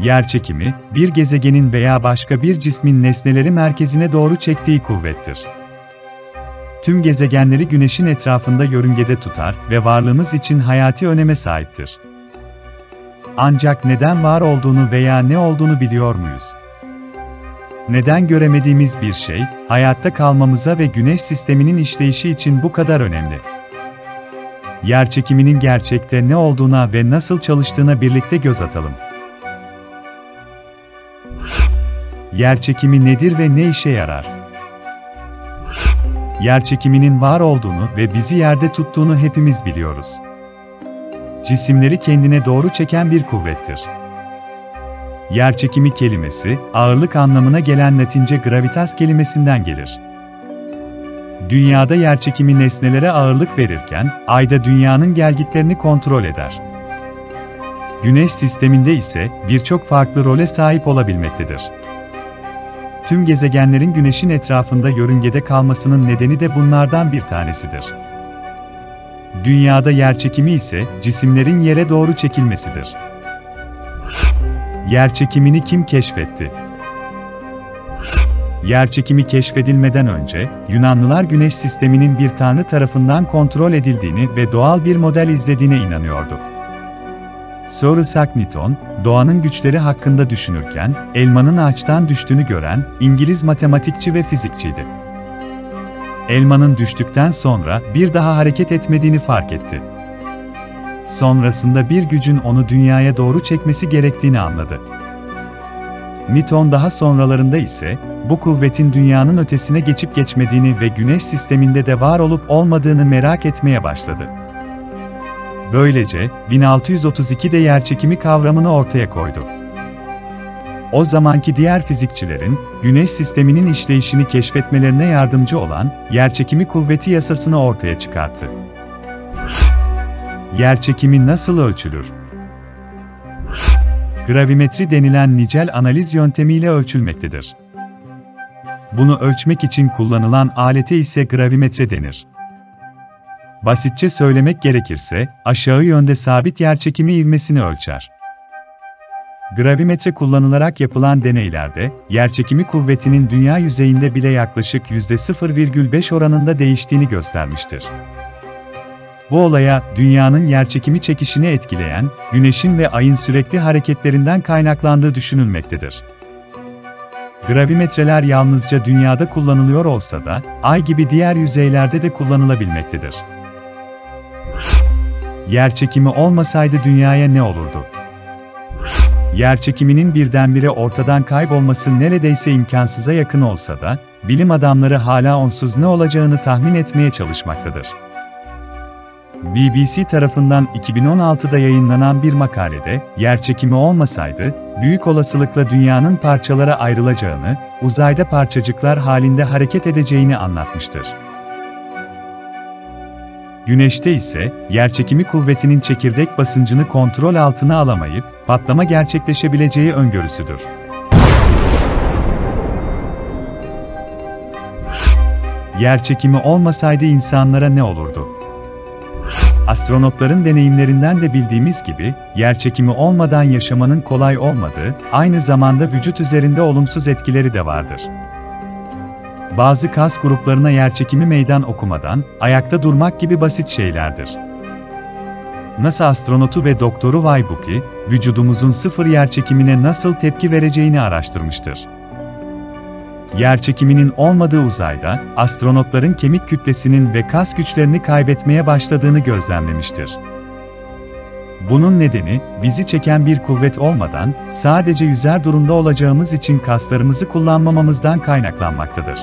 Yerçekimi, bir gezegenin veya başka bir cismin nesneleri merkezine doğru çektiği kuvvettir. Tüm gezegenleri Güneş'in etrafında yörüngede tutar ve varlığımız için hayati öneme sahiptir. Ancak neden var olduğunu veya ne olduğunu biliyor muyuz? Neden göremediğimiz bir şey, hayatta kalmamıza ve Güneş sisteminin işleyişi için bu kadar önemli. Yerçekiminin gerçekte ne olduğuna ve nasıl çalıştığına birlikte göz atalım. Yerçekimi nedir ve ne işe yarar? Yerçekiminin var olduğunu ve bizi yerde tuttuğunu hepimiz biliyoruz. Cisimleri kendine doğru çeken bir kuvvettir. Yerçekimi kelimesi, ağırlık anlamına gelen Latince gravitas kelimesinden gelir. Dünyada yerçekimi nesnelere ağırlık verirken, Ay'da dünyanın gelgitlerini kontrol eder. Güneş sisteminde ise birçok farklı role sahip olabilmektedir. Tüm gezegenlerin Güneş'in etrafında yörüngede kalmasının nedeni de bunlardan bir tanesidir. Dünyada yerçekimi ise cisimlerin yere doğru çekilmesidir. Yerçekimini kim keşfetti? Yerçekimi keşfedilmeden önce, Yunanlılar Güneş sisteminin bir tanrı tarafından kontrol edildiğini ve doğal bir model izlediğine inanıyordu. Sir Isaac Newton, doğanın güçleri hakkında düşünürken, elmanın ağaçtan düştüğünü gören İngiliz matematikçi ve fizikçiydi. Elmanın düştükten sonra bir daha hareket etmediğini fark etti. Sonrasında bir gücün onu dünyaya doğru çekmesi gerektiğini anladı. Newton daha sonralarında ise, bu kuvvetin dünyanın ötesine geçip geçmediğini ve Güneş sisteminde de var olup olmadığını merak etmeye başladı. Böylece, 1632'de yerçekimi kavramını ortaya koydu. O zamanki diğer fizikçilerin, Güneş sisteminin işleyişini keşfetmelerine yardımcı olan, yerçekimi kuvveti yasasını ortaya çıkarttı. Yerçekimi nasıl ölçülür? Gravimetri denilen nicel analiz yöntemiyle ölçülmektedir. Bunu ölçmek için kullanılan alete ise gravimetre denir. Basitçe söylemek gerekirse, aşağı yönde sabit yerçekimi ivmesini ölçer. Gravimetre kullanılarak yapılan deneylerde, yerçekimi kuvvetinin dünya yüzeyinde bile yaklaşık %0,5 oranında değiştiğini göstermiştir. Bu olaya, dünyanın yerçekimi çekişini etkileyen, Güneş'in ve Ay'ın sürekli hareketlerinden kaynaklandığı düşünülmektedir. Gravimetreler yalnızca dünyada kullanılıyor olsa da, Ay gibi diğer yüzeylerde de kullanılabilmektedir. Yerçekimi olmasaydı dünyaya ne olurdu? Yerçekiminin birdenbire ortadan kaybolması neredeyse imkansıza yakın olsa da, bilim adamları hala onsuz ne olacağını tahmin etmeye çalışmaktadır. BBC tarafından 2016'da yayınlanan bir makalede, yerçekimi olmasaydı, büyük olasılıkla dünyanın parçalara ayrılacağını, uzayda parçacıklar halinde hareket edeceğini anlatmıştır. Güneş'te ise, yerçekimi kuvvetinin çekirdek basıncını kontrol altına alamayıp, patlama gerçekleşebileceği öngörüsüdür. Yerçekimi olmasaydı insanlara ne olurdu? Astronotların deneyimlerinden de bildiğimiz gibi, yerçekimi olmadan yaşamanın kolay olmadığı, aynı zamanda vücut üzerinde olumsuz etkileri de vardır. Bazı kas gruplarına yerçekimi meydan okumadan, ayakta durmak gibi basit şeylerdir. NASA astronotu ve doktoru Jay Buckey, vücudumuzun sıfır yerçekimine nasıl tepki vereceğini araştırmıştır. Yerçekiminin olmadığı uzayda, astronotların kemik kütlesinin ve kas güçlerini kaybetmeye başladığını gözlemlemiştir. Bunun nedeni, bizi çeken bir kuvvet olmadan, sadece yüzer durumda olacağımız için kaslarımızı kullanmamamızdan kaynaklanmaktadır.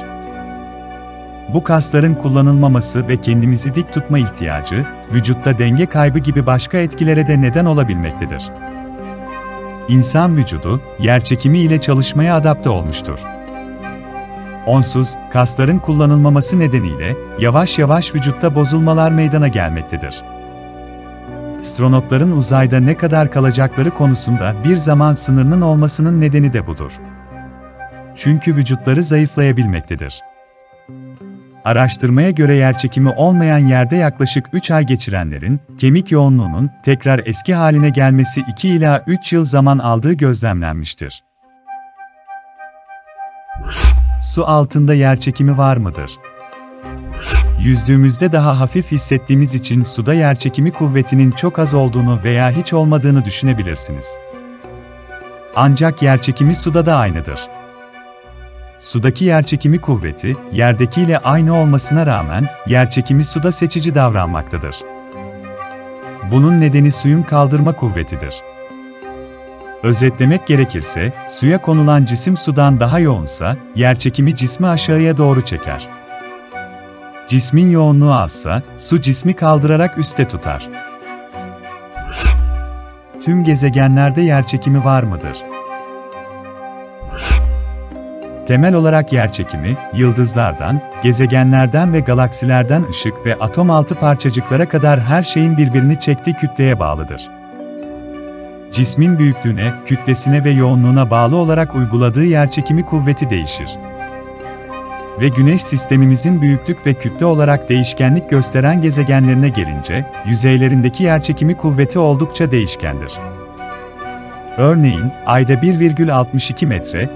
Bu kasların kullanılmaması ve kendimizi dik tutma ihtiyacı, vücutta denge kaybı gibi başka etkilere de neden olabilmektedir. İnsan vücudu, yerçekimi ile çalışmaya adapte olmuştur. Onsuz, kasların kullanılmaması nedeniyle, yavaş yavaş vücutta bozulmalar meydana gelmektedir. Astronotların uzayda ne kadar kalacakları konusunda bir zaman sınırının olmasının nedeni de budur. Çünkü vücutları zayıflayabilmektedir. Araştırmaya göre yerçekimi olmayan yerde yaklaşık 3 ay geçirenlerin, kemik yoğunluğunun tekrar eski haline gelmesi 2 ila 3 yıl zaman aldığı gözlemlenmiştir. Su altında yerçekimi var mıdır? Yüzdüğümüzde daha hafif hissettiğimiz için suda yerçekimi kuvvetinin çok az olduğunu veya hiç olmadığını düşünebilirsiniz. Ancak yerçekimi suda da aynıdır. Sudaki yerçekimi kuvveti, yerdekiyle aynı olmasına rağmen, yerçekimi suda seçici davranmaktadır. Bunun nedeni suyun kaldırma kuvvetidir. Özetlemek gerekirse, suya konulan cisim sudan daha yoğunsa, yerçekimi cismi aşağıya doğru çeker. Cismin yoğunluğu azsa, su cismi kaldırarak üste tutar. Tüm gezegenlerde yerçekimi var mıdır? Temel olarak yerçekimi, yıldızlardan, gezegenlerden ve galaksilerden ışık ve atom altı parçacıklara kadar her şeyin birbirini çektiği kütleye bağlıdır. Cismin büyüklüğüne, kütlesine ve yoğunluğuna bağlı olarak uyguladığı yerçekimi kuvveti değişir. Ve Güneş sistemimizin büyüklük ve kütle olarak değişkenlik gösteren gezegenlerine gelince, yüzeylerindeki yerçekimi kuvveti oldukça değişkendir. Örneğin, Ay'da 1,62 metre,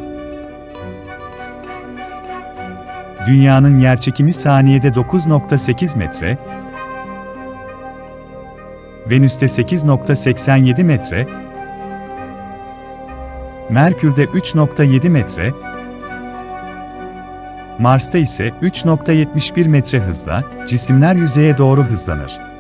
Dünya'nın yerçekimi saniyede 9,8 metre, Venüs'te 8,87 metre, Merkür'de 3,7 metre, Mars'ta ise 3,71 metre hızla, cisimler yüzeye doğru hızlanır.